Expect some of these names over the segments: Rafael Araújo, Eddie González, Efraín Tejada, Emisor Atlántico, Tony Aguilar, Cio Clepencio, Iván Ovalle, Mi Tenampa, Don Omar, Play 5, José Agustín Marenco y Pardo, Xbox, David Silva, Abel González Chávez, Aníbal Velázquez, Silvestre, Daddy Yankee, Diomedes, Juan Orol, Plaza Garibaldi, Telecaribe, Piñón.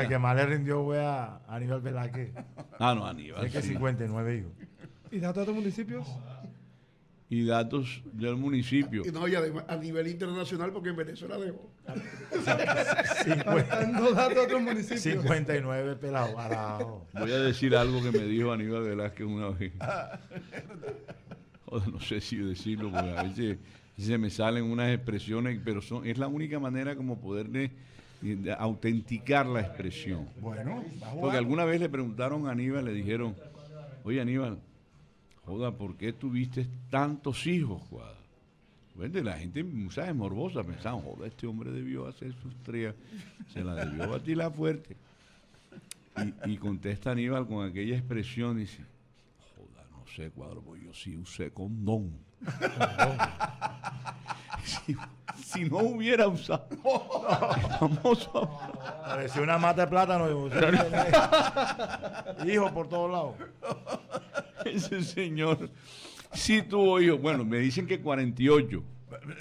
Al que más le rindió fue a Aníbal Velázquez. Ah, no, Aníbal. Es que 59 hijos. ¿Y datos de municipios? Y datos del municipio. No, y además a nivel internacional, porque en Venezuela dejó. 59 pelados. Voy a decir algo que me dijo Aníbal Velázquez una vez. Joder, no sé si decirlo, porque a veces se me salen unas expresiones, pero son, es la única manera como poderle autenticar la expresión. Bueno, porque alguna vez le preguntaron a Aníbal, le dijeron, oye Aníbal, joda, ¿por qué tuviste tantos hijos, Cuadra? Bueno, la gente, ¿sabes? Morbosa, pensaban, joda, este hombre debió hacer sus trías, se la debió batir la fuerte. Y contesta Aníbal con aquella expresión, dice, joda, no sé, Cuadro, pues yo sí usé condón. Si no hubiera usado, famoso. Pareció una mata de plátano. Hijo por todos lados. Ese señor sí tuvo hijos. Bueno, me dicen que 48.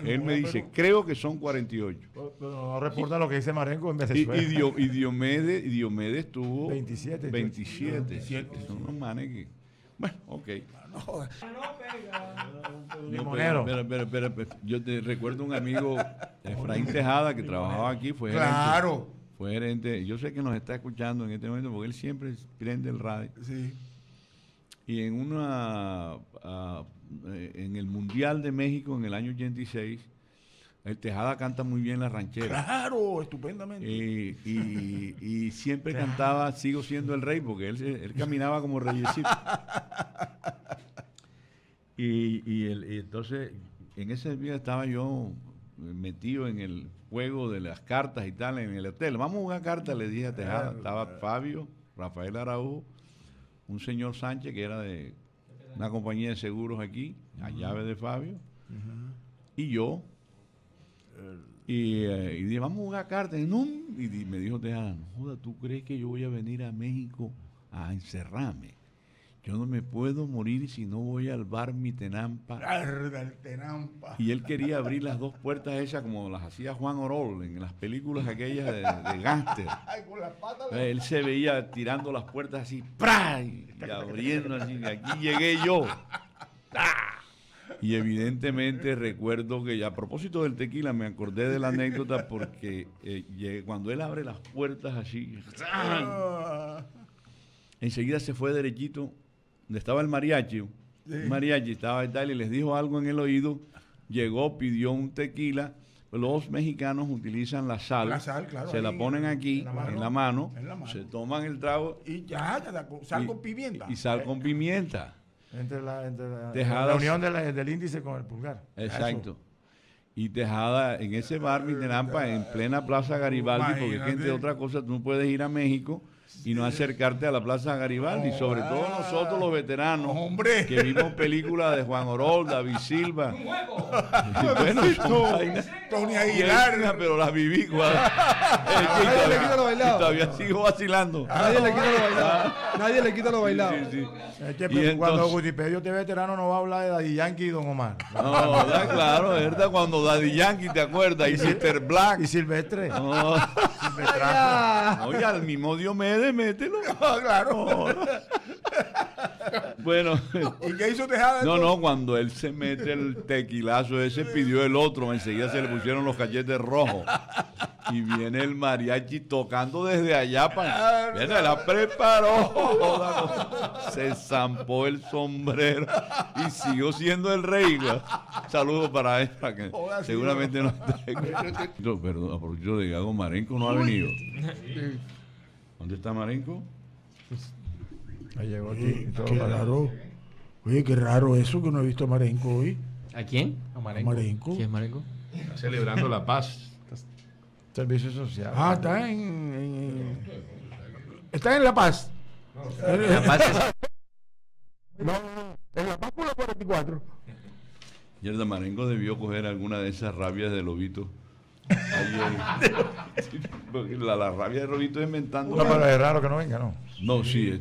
Él me dice, creo que son 48. No reporta lo que dice Marenco en Venezuela. Y Diomedes tuvo 27. 27. Son unos manes que... Bueno, ok. Limonero. Espera. Yo te recuerdo un amigo, Efraín Tejada, que trabajaba aquí, fue gerente. Claro. Fue gerente. Yo sé que nos está escuchando en este momento porque él siempre prende el radio. Sí. Y en una en el Mundial de México en el año 86, el Tejada canta muy bien la ranchera. Claro, estupendamente. Y siempre cantaba Sigo Siendo el Rey, porque él caminaba como reyesito. Y entonces, en ese día estaba yo metido en el juego de las cartas y tal, en el hotel. Vamos a jugar cartas, le dije a Tejada. Estaba Fabio, Rafael Araújo, un señor Sánchez que era de una compañía de seguros aquí, a llave de Fabio, y yo. Y dije, vamos a jugar cartas. No, y me dijo Tejada, no joda, ¿tú crees que yo voy a venir a México a encerrarme? Yo no me puedo morir si no voy al bar Mi Tenampa. Y él quería abrir las dos puertas esas como las hacía Juan Orol en las películas aquellas de gánster. Él se veía tirando las puertas así, ¡pra! Y abriendo así, y aquí llegué yo. ¡Ah! Y evidentemente recuerdo que, a propósito del tequila, me acordé de la anécdota porque cuando él abre las puertas así, ¡ah!, enseguida se fue derechito donde estaba el mariachi. Sí. El mariachi estaba y tal, y les dijo algo en el oído, llegó, pidió un tequila. Los mexicanos utilizan la sal, claro, se la ponen aquí en la mano, se toman el trago y ya, sal con pimienta. Y sal con pimienta. Entre la unión del índice con el pulgar. Exacto. Eso. Y Tejada en ese bar Mi Tenampa, en plena Plaza Garibaldi, porque entre otras cosas tú no puedes ir a México y no acercarte a la Plaza Garibaldi, sobre todo nosotros los veteranos, hombre, que vimos películas de Juan Orol, David Silva, Tony Aguilar, pero las viví, todavía sigo vacilando. Nadie le quita lo bailado. Nadie le quita lo bailado. Es que cuando Wikipedia te veterano no va a hablar de Daddy Yankee y Don Omar. No, claro, es verdad, cuando Daddy Yankee, ¿te acuerdas? Y Sister Black. Y Silvestre. Oye, al mismo Diomedes, mételo. Claro. Bueno. ¿Y qué hizo Tejada? No, cuando él se mete el tequilazo ese, pidió el otro, enseguida se le pusieron los cachetes rojos. Y viene el mariachi tocando desde allá para... Viene, la preparó. Se zampó el sombrero y siguió siendo el rey. Saludos para él, que seguramente no está... Perdón, a propósito de Gago, Marenco no ha venido. ¿Dónde está Marenco? Ahí llegó aquí. Qué raro. Oye, qué raro eso, que no he visto a Marenco hoy. ¿A quién? A Marenco. ¿Quién es Marenco? Está celebrando la paz. Servicio social. Ah, está en La Paz. La Paz es... No, en La Paz por la 44. Y el de Marenco debió coger alguna de esas rabias de lobito. La rabia de lobito es inventando. No, pero es raro que no venga, ¿no? No, sí,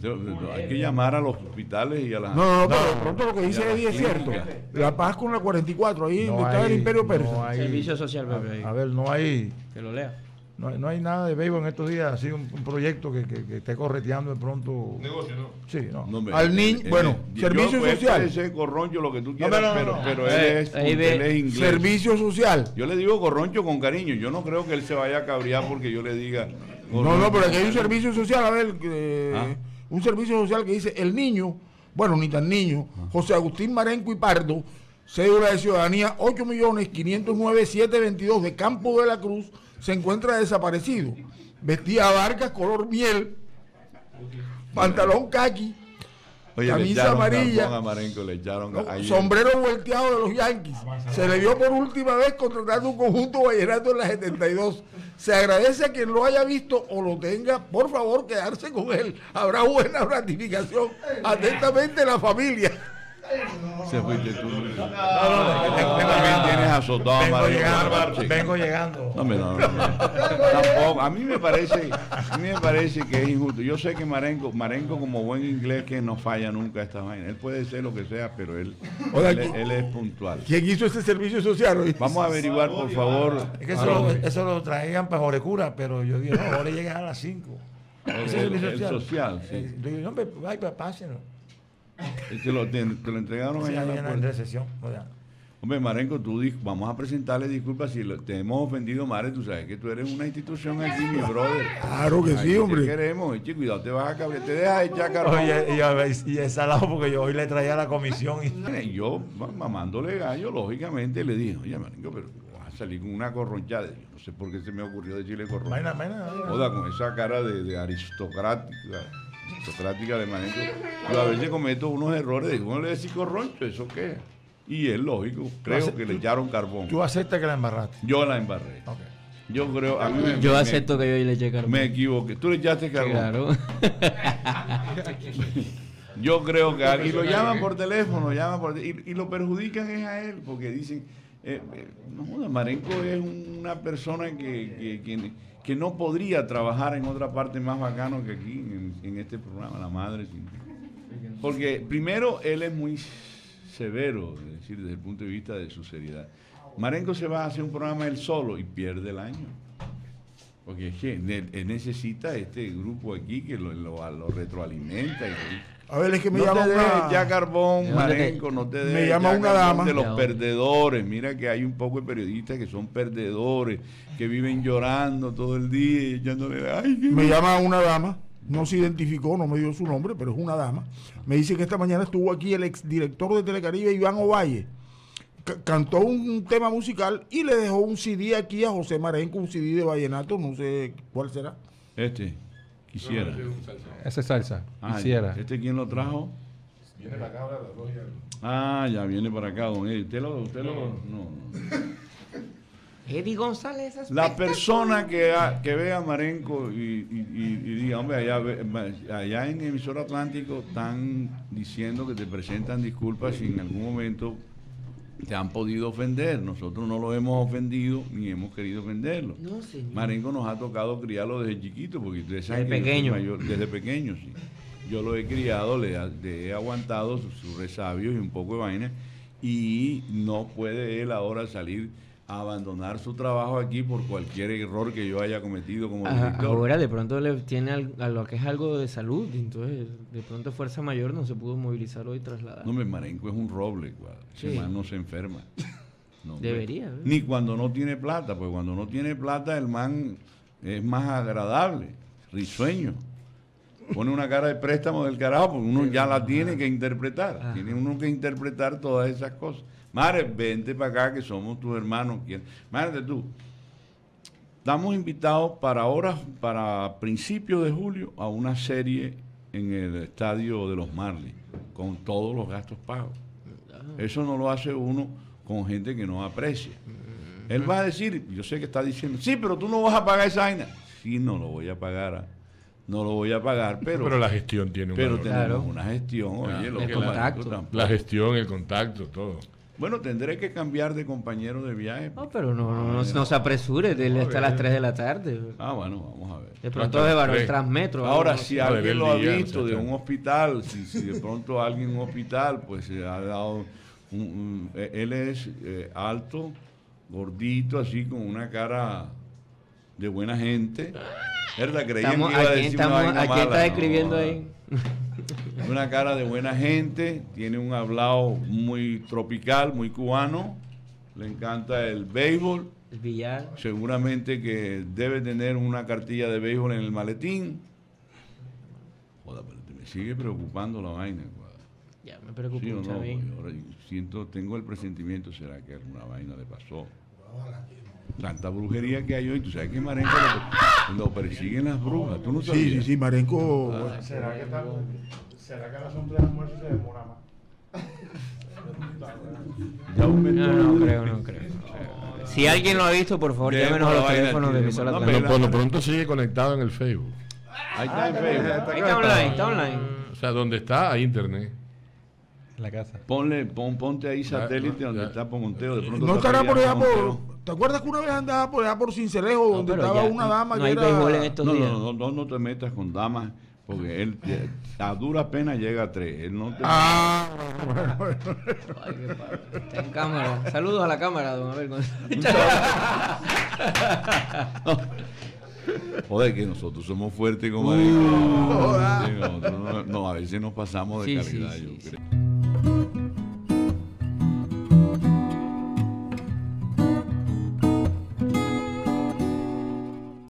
hay que llamar a los hospitales y a las... No, pero pronto lo que dice Eddie es cierto. La Paz con la 44, ahí donde está el Imperio Persa. Servicio social, bebé. A ver, no hay... Que lo lea. No hay nada de béisbol en estos días, así un proyecto que esté correteando de pronto. Negocio, ¿no? Sí, no. Al niño, bueno, servicio social. Ese corroncho, lo que tú quieras, pero él es inglés. Servicio social. Yo le digo corroncho con cariño. Yo no creo que él se vaya a cabrear porque yo le diga. Corroncho. No, pero aquí hay un servicio social, a ver, un servicio social que dice el niño, bueno, ni tan niño, José Agustín Marenco y Pardo, cédula de ciudadanía 8.509.722 de Campo de la Cruz, se encuentra desaparecido. Vestía barcas color miel, pantalón caqui, camisa amarilla, sombrero volteado de los Yankees. Se le vio por última vez contratando un conjunto vallenato en la 72. Se agradece a quien lo haya visto o lo tenga, por favor, quedarse con él. Habrá buena gratificación. Atentamente la familia. Se fuiste tú. No, también tienes azotado a Marenco. Vengo llegando. Tampoco. A mí me parece que es injusto. Yo sé que Marenco como buen inglés que no falla nunca esta vaina. Él puede ser lo que sea, pero él es puntual. ¿Quién hizo ese servicio social hoy? Vamos a averiguar, por favor. Es que eso lo traían para Jorecura, pero yo dije, no, ahora llegan a las 5. El social, sí. Yo dije, no, ay, pásenlo. Te lo entregaron allá en la sesión. Hombre, Marenco, tú vamos a presentarle disculpas si te hemos ofendido, Mare. Tú sabes que tú eres una institución aquí, mi brother. Claro que sí, hombre. Te queremos, chico, cuidado, te vas a cabrear, te dejas echar caro. Y es salado porque yo hoy le traía la comisión. Y yo, mamándole gallo, lógicamente, le dije, oye, Marenco, pero vas a salir con una corronchada. Yo no sé por qué se me ocurrió decirle corronchada. Joda, con esa cara de aristocrática. De Marenco, yo a veces cometo unos errores, digo, ¿cómo le decís corroncho? ¿Eso qué? Y es lógico, creo que le echaron carbón. ¿Tú aceptas que la embarraste? Yo la embarré. Okay. Yo creo, a mí yo acepto que yo le eché carbón. Me equivoqué, tú le echaste carbón. Claro. Yo creo que alguien lo llaman por teléfono, y lo perjudican es a él, porque dicen, no, Marenco es una persona que no podría trabajar en otra parte más bacano que aquí, en este programa, la madre. Porque primero, él es muy severo, es decir, desde el punto de vista de su seriedad. Marenco se va a hacer un programa él solo y pierde el año. Porque es que él necesita este grupo aquí que lo retroalimenta. A ver, es que me llama una... Ya carbón, Marenco, no te dejes. Me llama una dama. De los perdedores. Mira que hay un poco de periodistas que son perdedores, que viven llorando todo el día y echándole... Me llama una dama, no se identificó, no me dio su nombre, pero es una dama. Me dice que esta mañana estuvo aquí el exdirector de Telecaribe, Iván Ovalle. Cantó un tema musical y le dejó un CD aquí a José Marenco, un CD de vallenato, no sé cuál será. Quisiera. Esa es salsa. Quisiera. ¿Este quién lo trajo? Viene para acá ahora a las 2 y algo. Ah, ya viene para acá, don Eddie. Eddie González. La persona que vea a Marenco y diga, hombre, allá en Emisor Atlántico están diciendo que te presentan disculpas si en algún momento te han podido ofender. Nosotros no lo hemos ofendido ni hemos querido ofenderlo. No, señor. Marenco nos ha tocado criarlo desde chiquito, porque desde pequeño. Desde pequeño, sí. Yo lo he criado, le he aguantado sus resabios y un poco de vaina, y no puede él ahora salir a abandonar su trabajo aquí por cualquier error que yo haya cometido como director. Ahora de pronto le tiene a lo que es algo de salud, entonces de pronto fuerza mayor no se pudo movilizar hoy trasladar. No, Marenco es un roble, sí. Ese man no se enferma. No, debería. Ni cuando no tiene plata, pues cuando no tiene plata el man es más agradable, risueño. Pone una cara de préstamo del carajo porque uno ya la tiene que interpretar. Tiene uno que interpretar todas esas cosas. Mare, vente para acá que somos tus hermanos. Márate tú. Estamos invitados para principios de julio a una serie en el estadio de los Marlins, con todos los gastos pagos. Eso no lo hace uno con gente que no aprecia. Él va a decir, yo sé que está diciendo, sí, pero tú no vas a pagar esa vaina. Sí, no lo voy a pagar. No lo voy a pagar, pero la gestión tiene un valor. Pero tenemos una gestión, oye, el contacto. La gestión, el contacto, todo. Bueno, tendré que cambiar de compañero de viaje. No, pero no se apresure, hasta las 3 de la tarde. Bueno, vamos a ver. De pronto de varón Transmetro. Ahora, si alguien lo ha visto de un hospital, si de pronto alguien en un hospital, pues se ha dado... él es alto, gordito, así, con una cara de buena gente. ¿Verdad? Creían que iba a decir una vaina mala. ¿A quién está escribiendo ahí? Una cara de buena gente, tiene un hablado muy tropical, muy cubano, le encanta el béisbol, el billar. Seguramente que debe tener una cartilla de béisbol en el maletín. Joder, me sigue preocupando la vaina. Ya me preocupa mucho a mí. Ahora siento, tengo el presentimiento, será que alguna vaina le pasó. Tanta brujería que hay hoy, tú sabes que Marenco lo persiguen las brujas, tú no sabes. Sí, sí, sí, Marenco. Ah, ¿será que la asamblea de muertos se demora más? No creo. Si alguien lo ha visto, por favor, llámenos a los teléfonos de Emisor Atlántico. Por lo pronto sigue conectado en el Facebook. Ahí está en Facebook. Ahí está online, está online. O sea, donde está, hay internet. La casa. Ponte ahí satélite donde está Pomonteo. De pronto no estará por allá por... ¿Te acuerdas que una vez andaba por allá por Cincelejo donde estaba una dama que era... No te metas con damas porque él a dura pena llega a 3. Él no te... Ah, bueno. Ay, qué padre. Está en cámara. Saludos a la cámara, don Abel. Joder, que nosotros somos fuertes como Marenco. No, a veces nos pasamos de calidad, yo creo.